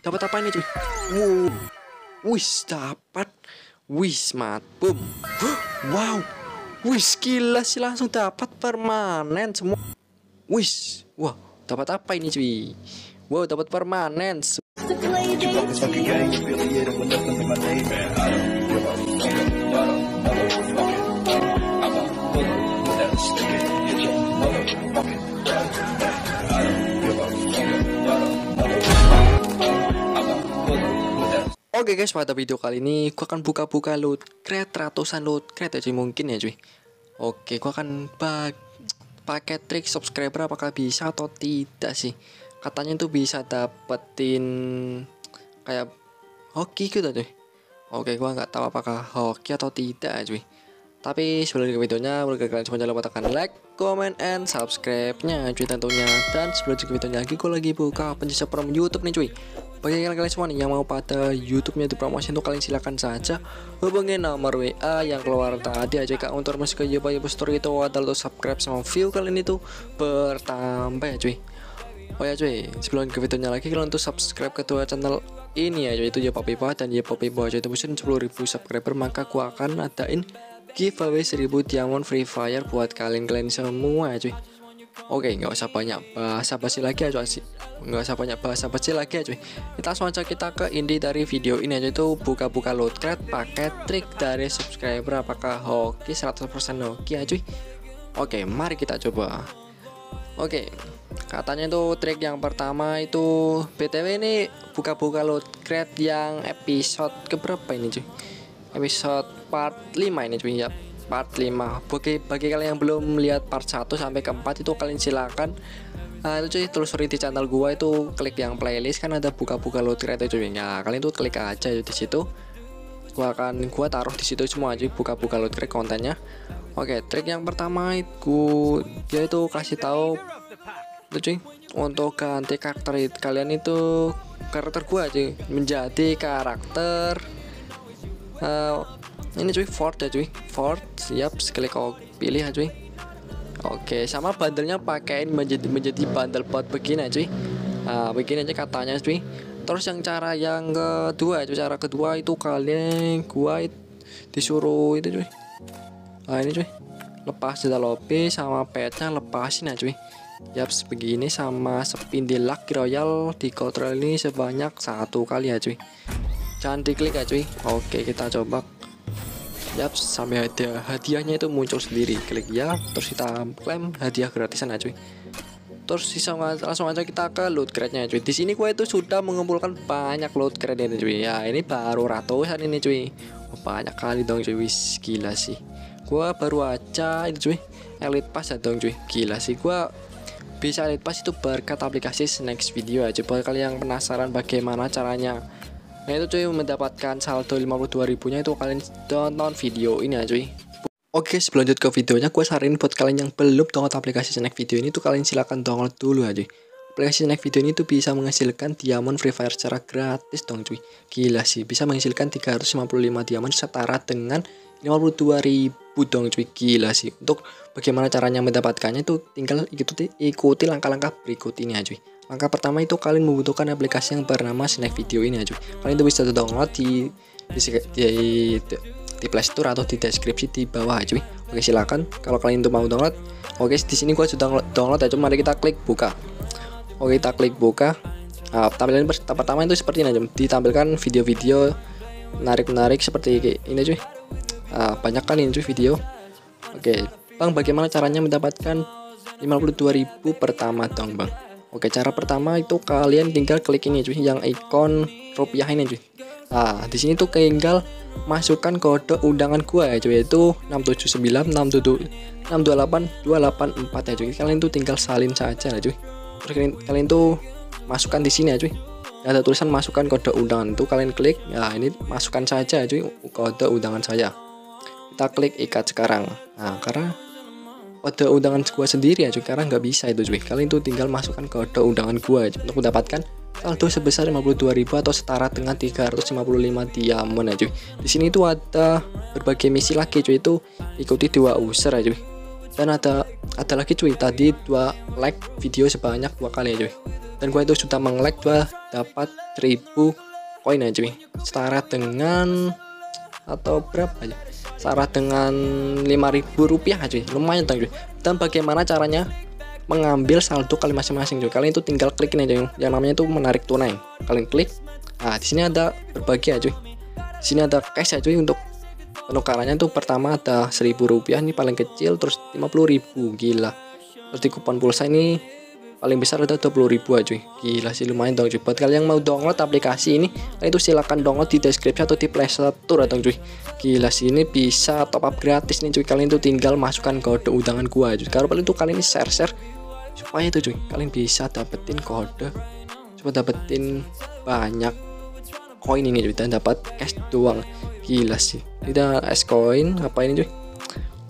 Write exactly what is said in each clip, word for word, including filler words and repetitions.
Dapat apa ini cuy? Wow, wis dapat, wis mat boom. Wow, wis gila sih langsung dapat permanen semua. Wis, wah dapat apa ini cuy? Wow dapat permanen. Oke guys, pada video kali ini gua akan buka-buka loot crate, ratusan loot crate ya cuy, mungkin ya cuy. Oke, gua akan pakai trik subscriber apakah bisa atau tidak sih. Katanya tuh bisa dapetin kayak hoki gitu cuy. Oke, gua nggak tahu apakah hoki atau tidak cuy. Tapi sebelum ke videonya, boleh kalian cuma jangan lupa tekan like, comment, and subscribe-nya cuy tentunya. Dan sebelum ke videonya lagi, gua lagi buka pencet promo YouTube nih cuy. Bagi kalian semua nih yang mau pada YouTube-nya di promosi itu, kalian silahkan saja hubungi nomor W A yang keluar tadi aja kak, untuk masuk ke YOPA PIPA Store itu atau lo subscribe sama view kalian itu bertambah ya cuy. Oh ya cuy, sebelum ke videonya lagi, kalian untuk subscribe kedua channel ini ya cuy, itu YOPA PIPA dan YOPA PIPA aja itu mesin sepuluh ribu subscriber, maka gua akan adain giveaway seribu diamond Free Fire buat kalian-kalian semua ya cuy. Oke, nggak usah banyak bahasa basi lagi aja sih. Nggak usah banyak bahasa basi lagi aja. Kita langsung aja kita ke inti dari video ini aja, itu buka-buka loot crate pakai trik dari subscriber apakah hoki, seratus persen hoki aja. Oke, mari kita coba. Oke, katanya itu trik yang pertama itu B T W ini buka-buka loot crate yang episode keberapa ini cuy? Episode part lima ini cuy ya. Part lima. Bagi, bagi kalian yang belum lihat part satu sampai ke empat itu, kalian silakan uh, itu cuy telusuri di channel gua itu, klik yang playlist kan ada buka-buka loot crate cuy. Nah, kalian tuh klik aja di situ. Gua akan gua taruh di situ semua aja buka-buka loot crate kontennya. Oke, trik yang pertama itu yaitu kasih tahu itu cuy, untuk ganti karakter itu, kalian itu karakter gua aja menjadi karakter uh, ini cuy, Ford ya cuy, Ford, siap, klik kau pilih ya cuy. Oke, sama bandelnya pakaiin menjadi menjadi bandel pot begini ya cuy. Nah, begini aja katanya cuy. Terus yang cara yang kedua itu, cara kedua itu kalian gua disuruh itu cuy. Nah, ini cuy, lepas jeda lobby sama petnya lepasin ya cuy. Yap, begini sama spindle lock royal dikontrol ini sebanyak satu kali ya cuy. Jangan diklik ya cuy. Oke, kita coba. Yap, sampai hadiah hadiahnya itu muncul sendiri, klik ya, terus kita klaim hadiah gratisan aja cuy. Terus langsung aja kita ke loot crate nya cuy. Di sini gue itu sudah mengumpulkan banyak loot crate ini cuy ya, ini baru ratusan ini cuy. Oh, banyak kali dong cuy, wis gila sih. Gue baru aja ini cuy, elite pass ya dong cuy, gila sih. Gue bisa elite pass itu berkat aplikasi SNACK VIDEO aja. Buat kalian yang penasaran bagaimana caranya, nah itu cuy mendapatkan saldo lima puluh dua ribu nya itu, kalian tonton video ini ya cuy. Oke, sebelum lanjut ke videonya, gue saranin buat kalian yang belum download aplikasi Snack Video ini tuh, kalian silahkan download dulu aja. Aplikasi Snack Video ini tuh bisa menghasilkan diamond Free Fire secara gratis dong cuy. Gila sih, bisa menghasilkan tiga ratus lima puluh lima diamond setara dengan lima puluh dua ribu dong cuy, gila sih. Untuk bagaimana caranya mendapatkannya tuh, tinggal ikuti, ikuti langkah-langkah berikut ini aja cuy. Langkah pertama itu kalian membutuhkan aplikasi yang bernama Snack Video ini aja. Kalian itu bisa download di di, di, di, di Play Store atau di deskripsi di bawah aja. Oke, silakan kalau kalian itu mau download. Oke, di sini gua sudah download, download aja. Mari kita klik buka. Oke, kita klik buka. Nah, tampilan pertama itu seperti ini aja. Ditampilkan video-video menarik-menarik seperti ini cuy. Nah, banyak kali ini cuy video. Oke, Bang, bagaimana caranya mendapatkan lima puluh dua ribu pertama dong, Bang? Oke, cara pertama itu kalian tinggal klik ini cuy, yang ikon rupiah ini cuy. Nah, di sini tuh tinggal masukkan kode undangan gua ya cuy, yaitu enam tujuh sembilan enam dua delapan dua delapan empat ya cuy. Kalian tuh tinggal salin saja ya cuy. Terus kalian, kalian tuh masukkan di sini ya cuy. Ada tulisan masukkan kode undangan tuh, kalian klik. Nah, ini masukkan saja ya cuy kode undangan saya. Kita klik ikat sekarang. Nah, karena kode undangan gua sendiri ya cuy, karena nggak bisa itu cuy. Kalian tuh tinggal masukkan kode undangan gua aja untuk mendapatkan saldo sebesar lima puluh dua ribu atau setara dengan tiga ratus lima puluh lima diamond ya cuy. Di sini tuh ada berbagai misi lagi cuy, itu ikuti dua user ya cuy. Dan ada ada lagi cuy, tadi dua like video sebanyak dua kali ya cuy. dan gua itu sudah menglek, gua dapat seribu koin aja cuy, setara dengan atau berapa aja, setara dengan lima ribu rupiah cuy, lumayan cuy. Dan bagaimana caranya mengambil saldo kalian masing-masing cuy, kalian itu tinggal klikin aja cuy, yang namanya itu menarik tunai, kalian klik. Nah di sini ada berbagi aja cuy, di sini ada cash aja cuy. Untuk penukarannya tuh pertama ada seribu rupiah, ini paling kecil, terus lima puluh ribu, gila. Terus di kupon pulsa ini paling besar ada dua puluh ribu aja cuy, gila sih, lumayan dong cuy. Buat kalian yang mau download aplikasi ini, kalian itu silahkan download di deskripsi atau di playstore atau cuy. Gila sih, ini bisa top up gratis nih cuy, kalian itu tinggal masukkan kode undangan gua cuy. Kalau paling itu kalian ini share-share supaya itu cuy, kalian bisa dapetin kode, supaya dapetin banyak koin ini cuy, dan dapat cash doang. Gila sih, kita es koin apa ini cuy.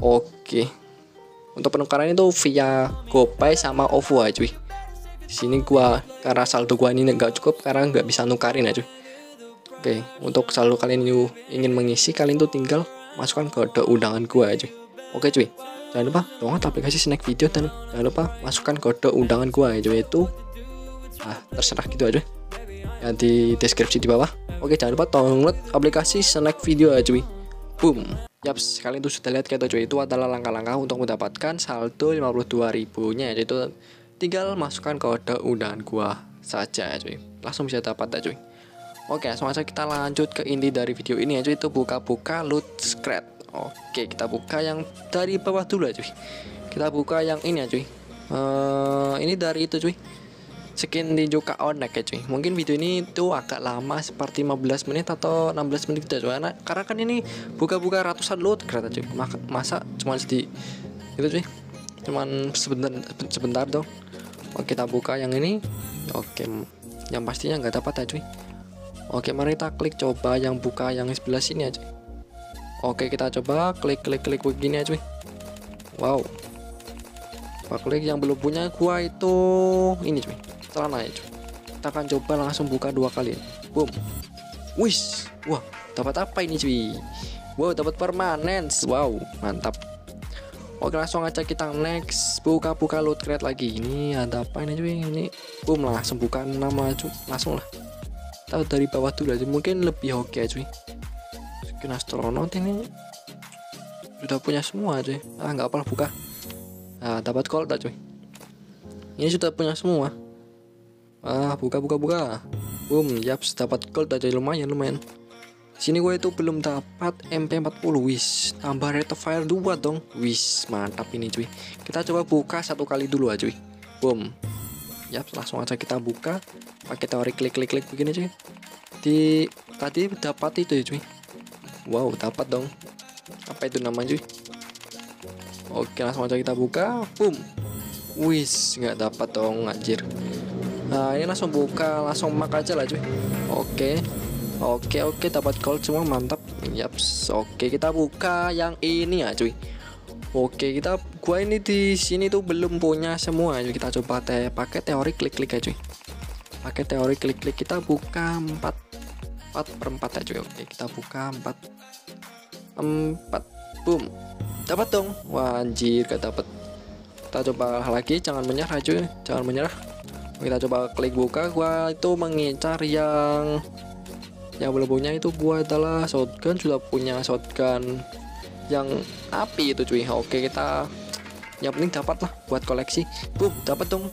Oke, untuk penukaran itu via GoPay sama OVO aja cuy. Di sini gua karena saldo gua ini nggak cukup karena nggak bisa nukarin aja cuy. Oke, untuk saldo kalian yang ingin mengisi, kalian tuh tinggal masukkan kode undangan gua aja cuy. Oke cuy, jangan lupa download aplikasi Snack Video dan jangan lupa masukkan kode undangan gua aja cuy, itu ah terserah gitu aja ya, di deskripsi di bawah. Oke, jangan lupa download aplikasi Snack Video ya cuy. Boom. Yaps, kalian itu sudah lihat kayak cuy, itu adalah langkah-langkah untuk mendapatkan saldo lima puluh dua ribunya, yaitu tinggal masukkan kode undangan gua saja cuy. Langsung bisa dapat ya cuy. Oke, langsung aja kita lanjut ke inti dari video ini ya cuy, itu buka-buka loot crate. Oke, kita buka yang dari bawah dulu ya cuy. Kita buka yang ini ya cuy. Uh, ini dari itu cuy, skin tinju K O N E C ya cuy. Mungkin video ini tuh agak lama, seperti lima belas menit atau enam belas menit gitu cuy, karena kan ini buka-buka ratusan loot kereta cuy, masa cuman sedih gitu cuy, cuman sebentar sebentar dong. Oke, kita buka yang ini. Oke, yang pastinya nggak dapat ya cuy. Oke, mari kita klik coba yang buka yang sebelah sini ya cuy. Oke, kita coba klik klik klik begini ya cuy. Wow, klik yang belum punya gua itu ini cuy, celana ya cuy. Kita akan coba langsung buka dua kali ya. Boom. Wis, wah, dapat apa ini cuy? Wow, dapat permanen. Wow, mantap. Oke, langsung aja kita next buka-buka loot crate lagi. Ini ada apa ini cuy? Ini boom, langsung buka nama cuy, langsung lah. Tahu dari bawah dulu aja, mungkin lebih oke okay, cuy. Skin astronot ini sudah punya semua cuy. Ah, nggak apa-apa, buka. Nah, dapat gold cuy, ini sudah punya semua. Ah, buka buka buka. Boom, yaps, dapat gold aja, lumayan lumayan. Sini gue itu belum dapat M P empat puluh, wis, tambah rate of fire dua dong, wis, mantap ini cuy. Kita coba buka satu kali dulu aja cuy. Boom, yaps, langsung aja kita buka pakai teori klik klik klik begini cuy. Di tadi dapat itu ya cuy. Wow, dapat dong, apa itu namanya cuy? Oke, langsung aja kita buka. Boom, wis, nggak dapat dong, anjir. Nah, ini langsung buka, langsung mak aja lah cuy. Oke, oke, oke, dapat gold semua, mantap. Yaps, oke, kita buka yang ini ya cuy. Oke, kita gua ini di sini tuh belum punya semua cuy. Kita coba teh pakai teori klik-klik ya cuy. Pakai teori klik-klik, kita buka empat empat per empat ya cuy. Oke, kita buka empat empat. Boom, dapat dong. Wah, anjir, gak dapat. Kita coba lagi, jangan menyerah cuy, jangan menyerah. Kita coba klik buka. Gua itu mengincar yang yang belum punya itu, gua adalah shotgun, sudah punya shotgun yang api itu cuy. Oke, kita yang penting dapat lah buat koleksi. Boom, dapat dong.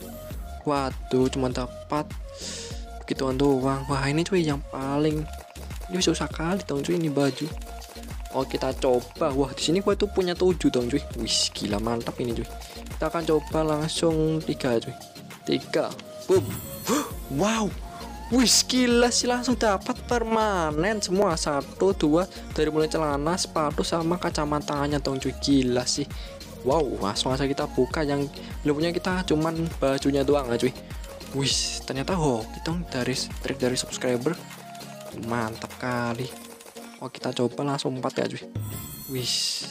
Waduh, cuma dapat begituan doang. Wah, ini cuy yang paling ini susah kali dong cuy, ini baju. Oke, kita coba. Wah, di sini gue tuh punya tujuh dong cuy. Wis, gila, mantap ini cuy. Kita akan coba langsung tiga cuy. Tiga. Boom. Wow. Wis, gila sih, langsung dapat permanen semua. Satu, dua, dari mulai celana, sepatu sama kacamatanya dong cuy. Gila sih. Wow, langsung aja kita buka yang belum punya, kita cuman bajunya doang ya cuy. Wis, ternyata hoki dong dari trik dari subscriber. Mantap kali. Oh, kita coba langsung empat ya cuy. Wis,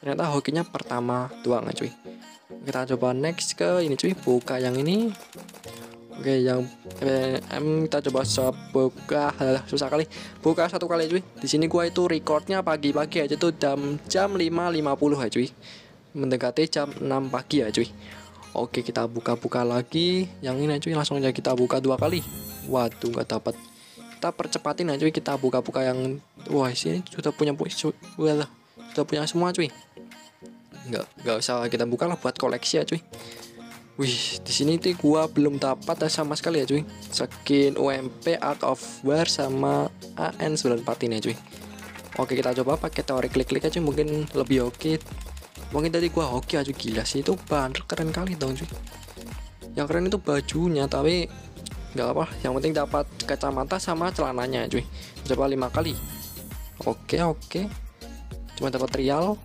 ternyata hokinya pertama doang ya cuy. Kita coba next ke ini cuy, buka yang ini. Oke, yang eh, em, kita coba shop, buka susah kali, buka satu kali cuy. Di sini gua itu recordnya pagi-pagi aja tuh, jam jam lima lima puluh ya cuy, mendekati jam enam pagi ya cuy. Oke, kita buka-buka lagi. Yang ini cuy, langsung aja kita buka dua kali. Waduh, nggak dapat. Kita percepatin aja cuy, kita buka-buka yang wah sini sudah punya sudah punya semua cuy. Nggak nggak usah kita buka lah, buat koleksi ya cuy. Wih, di sini tuh gua belum dapat sama sekali ya cuy. Skin U M P Art of War sama A N sembilan empat ini ya cuy. Oke, kita coba pakai teori klik-klik aja, mungkin lebih oke. Mungkin tadi gua oke aja, gila sih itu banner keren kali dong cuy. Yang keren itu bajunya, tapi nggak apa, yang penting dapat kacamata sama celananya cuy. Coba lima kali. Oke, oke. Cuma dapat trial.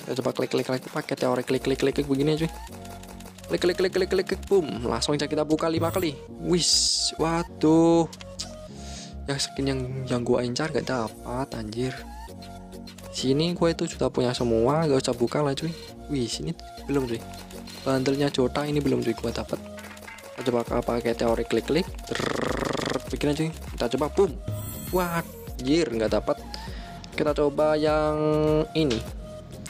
Kita coba klik-klik lagi pakai teori klik-klik-klik begini ya cuy. Klik klik klik klik klik boom, langsung aja kita buka lima kali. Wis, waduh, yang skin yang yang gua incar gak dapat anjir. Sini gue itu sudah punya semua, gak usah buka lah cuy. Wih, sini belum cuy, bandelnya Jota ini belum cuy gua dapat. Kita coba pakai teori klik klik bikin aja cuy. Kita coba boom, wah anjir nggak dapat. Kita coba yang ini.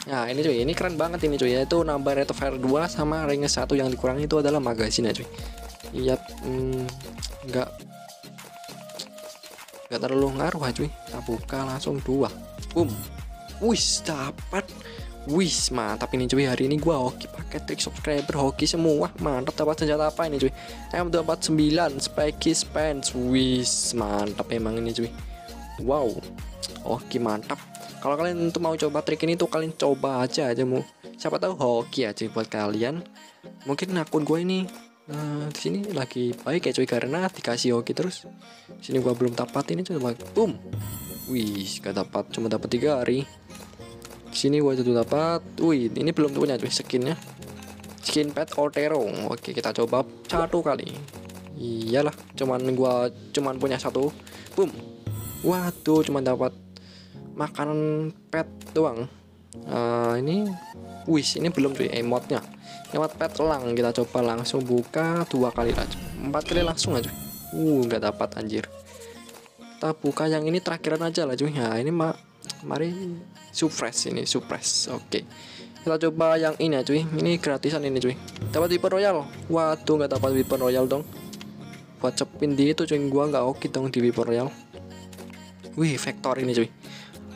Nah ini cuy, ini keren banget ini cuy, yaitu nambah rate fire dua sama range satu, yang dikurangi itu adalah magazine ya cuy. Iya, enggak hmm, enggak terlalu ngaruh ya cuy. Kita buka langsung dua, boom, wis dapat, wis mantap ini cuy. Hari ini gua hoki pakai trik subscriber, hoki semua, mantap. Dapat senjata apa ini cuy? M dua empat sembilan Spiky Spence, wis mantap emang ini cuy. Wow, hoki mantap. Kalau kalian tuh mau coba trik ini tuh, kalian coba aja aja mau, siapa tahu hoki aja buat kalian. Mungkin akun gue ini nah, di sini lagi baik ya cuy, karena dikasih hoki terus. Sini gue belum dapat ini cuy, boom, wih gak dapat, cuma dapat tiga hari. Sini gue jatuh dapat, wih ini belum punya cuy skinnya, skin pet Otero. Oke, kita coba satu kali. Iyalah, cuman gue cuman punya satu, boom, waduh cuma dapat makanan pet doang. Uh, ini wis ini belum cuy, emotnya emot pet elang. Kita coba langsung buka dua kali aja, empat kali langsung aja. Uh nggak dapat anjir. Kita buka yang ini terakhiran aja lah cuy. Nah ini mah mari suppress, ini suppress. Oke, kita coba yang ini ya cuy, ini gratisan ini cuy. Dapat Weapon Royal, waduh nggak dapat Weapon Royal dong. Buat cepin di itu cuy, gua nggak oke dong di Weapon Royal. Wih, vektor ini cuy.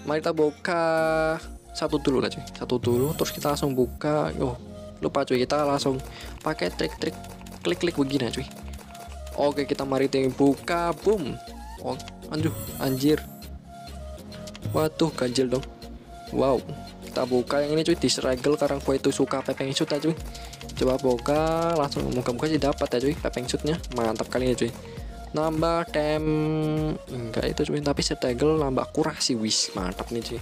Mari kita buka satu dulu lah cuy, satu dulu terus kita langsung buka. Oh lupa cuy, kita langsung pakai trik-trik klik-klik begini cuy. Oke, kita mari buka, boom. Oh anjuh anjir, waduh ganjil dong. Wow, kita buka yang ini cuy, disregel karena gue itu suka pepeng shoot ya cuy. Coba buka langsung, muka-muka sih dapat ya cuy. Pepeng shootnya mantap kali ya cuy. Nambah tem enggak itu cuy, tapi setegel nambah kurasi, wis mantap nih cuy.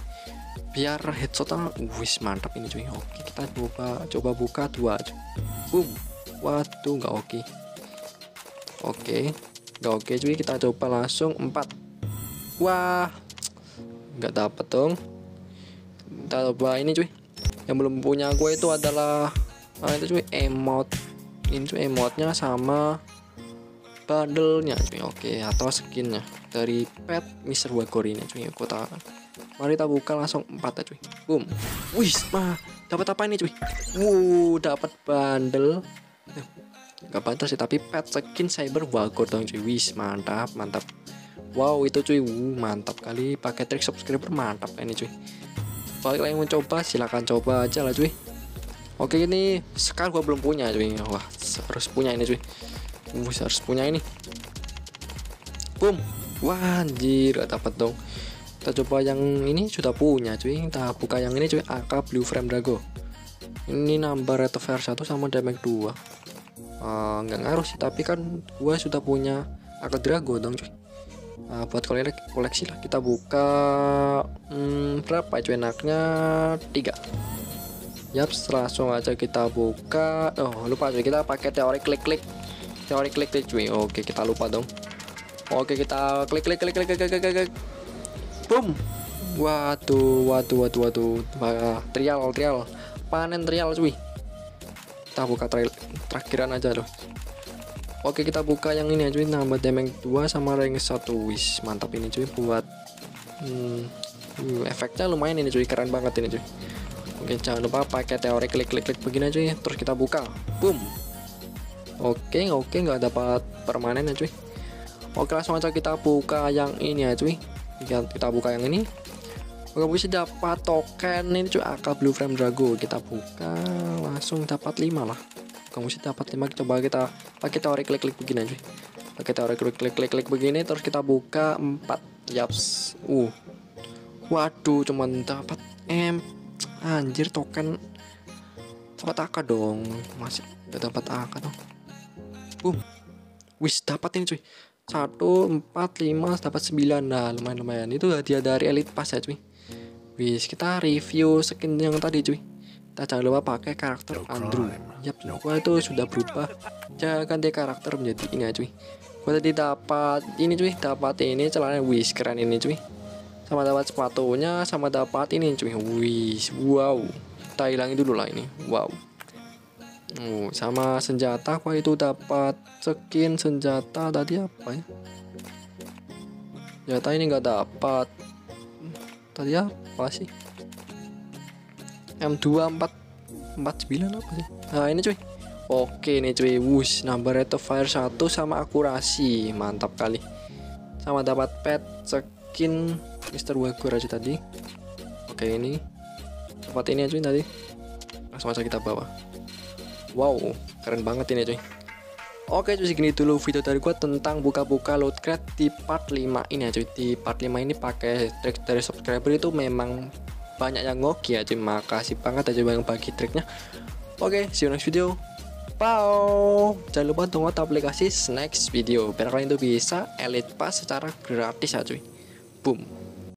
Biar headshotnya wis mantap ini cuy. Oke, kita coba coba buka dua cuy. Boom, waduh nggak oke. Oke nggak oke cuy, kita coba langsung empat. Wah nggak dapet dong. Kita coba ini cuy, yang belum punya gue itu adalah ah, itu cuy emot ini cuy, emotnya sama bandelnya cuy. Oke, atau skinnya dari pet Mister Wagori ini cuy. Kota mari kita buka langsung empat ya cuy, boom. Wis mah dapat apa ini cuy? Wuh, dapat bandel nggak banter sih, tapi pet skin Cyber Wagor dong cuy. Wis mantap mantap. Wow itu cuy, wuh, mantap kali pakai trik subscriber, mantap ini cuy. Kalau kalian mau coba silahkan coba aja lah cuy. Oke, ini sekarang gua belum punya cuy. Wah harus punya ini cuy. Wih, harus punya ini. Boom. Wah, anjir, gak dapat dong. Kita coba yang ini sudah punya cuy. Kita buka yang ini cuy, A K Blue Frame Drago. Ini nambah rate of fire satu sama damage dua. Uh, nggak ngaruh sih, tapi kan gua sudah punya A K Drago dong cuy. Uh, buat kalian koleksi lah. Kita buka hmm, berapa cuy enaknya? tiga. Yaps, langsung aja kita buka. Oh, lupa cuy, kita pakai teori klik-klik. Teori klik klik cuy. Oke, kita lupa dong. Oke, kita klik klik klik klik klik klik klik. Boom. Waduh, waduh, waduh, waduh. Trial, trial. Panen trial cuy. Kita buka trial terakhiran aja loh. Oke, kita buka yang ini cuy, nambah damage dua sama range satu. Wis, mantap ini cuy buat hmm, efeknya lumayan ini cuy, keren banget ini cuy. Oke, jangan lupa pakai teori klik-klik-klik begini aja ya, terus kita buka, boom. Oke, oke, nggak dapat permanen ya cuy. Oke, langsung aja kita buka yang ini ya cuy. Kita buka yang ini. Oke, bisa dapat token ini cuy, A K Blue Frame Drago. Kita buka, langsung dapat lima lah. Kamu sih dapat lima, coba kita pakai teori klik-klik begini aja. Pakai teori klik-klik-klik begini, terus kita buka empat. Yaps. Uh. Waduh, cuman dapat M. Anjir, token dapat A K dong. Masih udah dapat A K dong. Boom. Wis, dapat ini cuy. satu, empat, lima, dapat sembilan. Nah, lumayan-lumayan. Itu hadiah dari Elite Pass ya cuy. Wis, kita review skin yang tadi cuy. Kita jangan lupa pakai karakter Andrew. Yap, gua itu sudah berubah. Jangan ganti karakter menjadi ini ya cuy. Gua tadi dapat ini cuy, dapat ini celana wis keren ini cuy. Sama dapat sepatunya, sama dapat ini cuy. Wih, wow. Kita hilangin dulu lah ini. Wow. Oh, sama senjata gua itu dapat skin senjata tadi apa ya? Senjata ini nggak dapat. Tadi apa sih? M dua empat empat sembilan apa sih? Nah, ini cuy. Oke, ini cuy. Wush, nambah rate of fire satu sama akurasi. Mantap kali. Sama dapat pet skin Mister Wagura aja tadi. Oke, ini dapat ini aja cuy tadi. Langsung aja kita bawa. Wow, keren banget ini cuy. Oke cuy, segini dulu video dari gua tentang buka-buka loot crate di part lima ini ya cuy. Di part lima ini pakai trik dari subscriber itu memang banyak yang ngoki ya cuy. Makasih banget aja yang bagi triknya. Oke, see you next video. Bye. Jangan lupa download aplikasi Snack Video biar kalian itu bisa Elite Pass secara gratis ya cuy. Boom.